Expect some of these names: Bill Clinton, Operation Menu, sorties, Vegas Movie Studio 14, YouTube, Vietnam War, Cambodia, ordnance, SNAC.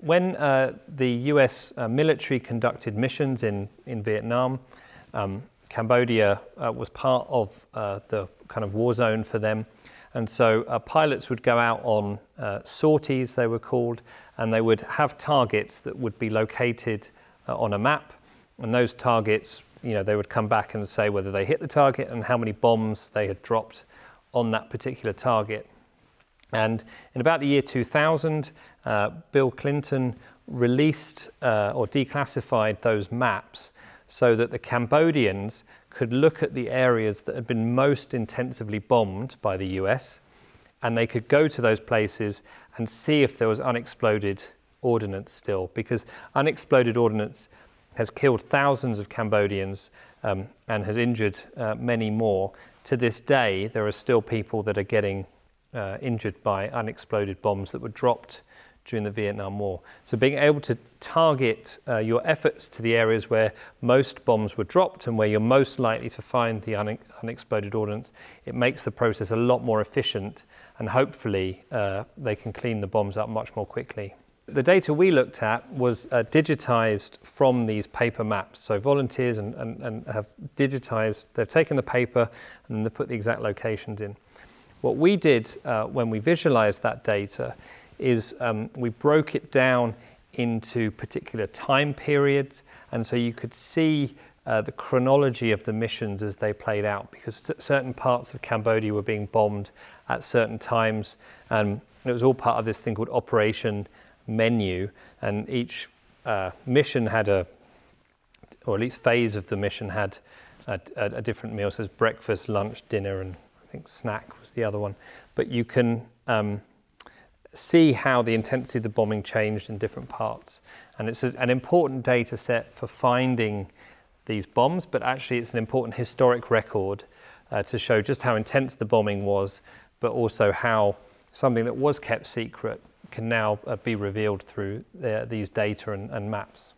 When the US military conducted missions in Vietnam, Cambodia was part of the kind of war zone for them. And so pilots would go out on sorties, they were called, and they would have targets that would be located on a map. And those targets, you know, they would come back and say whether they hit the target and how many bombs they had dropped on that particular target. And in about the year 2000, Bill Clinton released or declassified those maps so that the Cambodians could look at the areas that had been most intensively bombed by the US, and they could go to those places and see if there was unexploded ordnance still, because unexploded ordnance has killed thousands of Cambodians and has injured many more. To this day, there are still people that are getting injured by unexploded bombs that were dropped during the Vietnam War. So being able to target your efforts to the areas where most bombs were dropped and where you're most likely to find the unexploded ordnance, it makes the process a lot more efficient, and hopefully they can clean the bombs up much more quickly. The data we looked at was digitized from these paper maps. So volunteers and have digitized, they've taken the paper and they put the exact locations in. What we did when we visualized that data is we broke it down into particular time periods, and so you could see the chronology of the missions as they played out, because certain parts of Cambodia were being bombed at certain times, and it was all part of this thing called Operation Menu, and each mission had a, or at least phase of the mission had a different meal. So there's breakfast, lunch, dinner, and I think snack was the other one. But you can see how the intensity of the bombing changed in different parts. And it's an important data set for finding these bombs, but actually it's an important historic record to show just how intense the bombing was, but also how something that was kept secret can now be revealed through these data and maps.